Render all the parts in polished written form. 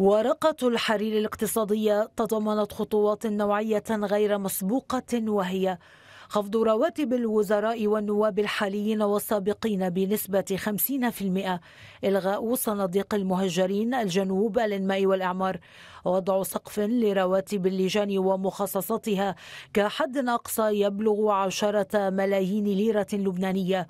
ورقة الحرير الاقتصادية تضمنت خطوات نوعية غير مسبوقة، وهي خفض رواتب الوزراء والنواب الحاليين والسابقين بنسبة 50%، إلغاء صناديق المهجرين، الجنوب، الإنماء والإعمار، وضع سقف لرواتب اللجان ومخصصاتها كحد أقصى يبلغ 10 ملايين ليرة لبنانية،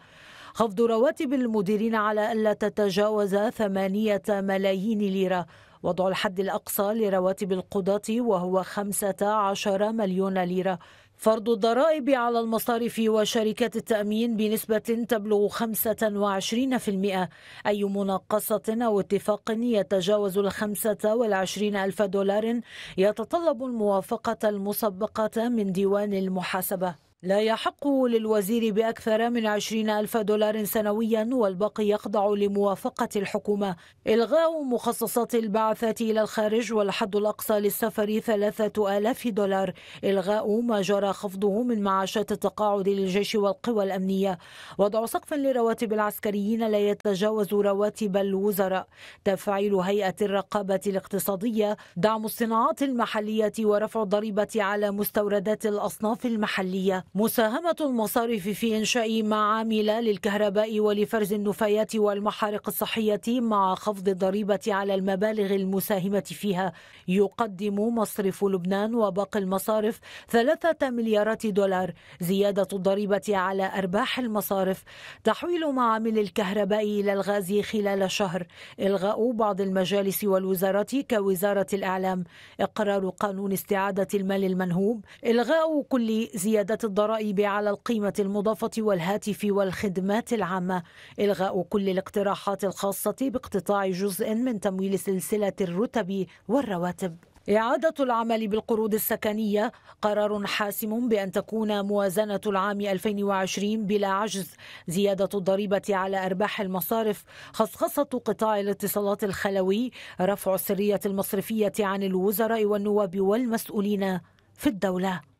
خفض رواتب المديرين على ألا تتجاوز 8 ملايين ليرة، وضع الحد الأقصى لرواتب القضاة وهو 15 مليون ليرة، فرض الضرائب على المصارف وشركات التأمين بنسبة تبلغ 25%، أي مناقصة أو اتفاق يتجاوز 25,000 دولار يتطلب الموافقة المسبقة من ديوان المحاسبة. لا يحق للوزير بأكثر من 20,000 دولار سنويا، والباقي يخضع لموافقة الحكومة. إلغاء مخصصات البعثات إلى الخارج والحد الأقصى للسفر 3,000 دولار، إلغاء ما جرى خفضه من معاشات التقاعد للجيش والقوى الأمنية، وضع سقف لرواتب العسكريين لا يتجاوز رواتب الوزراء، تفعيل هيئة الرقابة الاقتصادية، دعم الصناعات المحلية ورفع الضريبة على مستوردات الأصناف المحلية، مساهمة المصارف في إنشاء معامل للكهرباء ولفرز النفايات والمحارق الصحية مع خفض الضريبة على المبالغ المساهمة فيها. يقدم مصرف لبنان وباقي المصارف 3 مليارات دولار، زيادة الضريبة على أرباح المصارف، تحويل معامل الكهرباء إلى الغاز خلال شهر، إلغاء بعض المجالس والوزارات كوزارة الإعلام، إقرار قانون استعادة المال المنهوب، إلغاء كل زيادة الضرائب على القيمة المضافة والهاتف والخدمات العامة، إلغاء كل الاقتراحات الخاصة باقتطاع جزء من تمويل سلسلة الرتب والرواتب، إعادة العمل بالقروض السكنية، قرار حاسم بأن تكون موازنة العام 2020 بلا عجز، زيادة الضريبة على أرباح المصارف، خصخصة قطاع الاتصالات الخلوي، رفع السرية المصرفية عن الوزراء والنواب والمسؤولين في الدولة.